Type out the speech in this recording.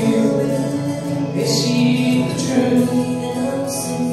you, is she the truth?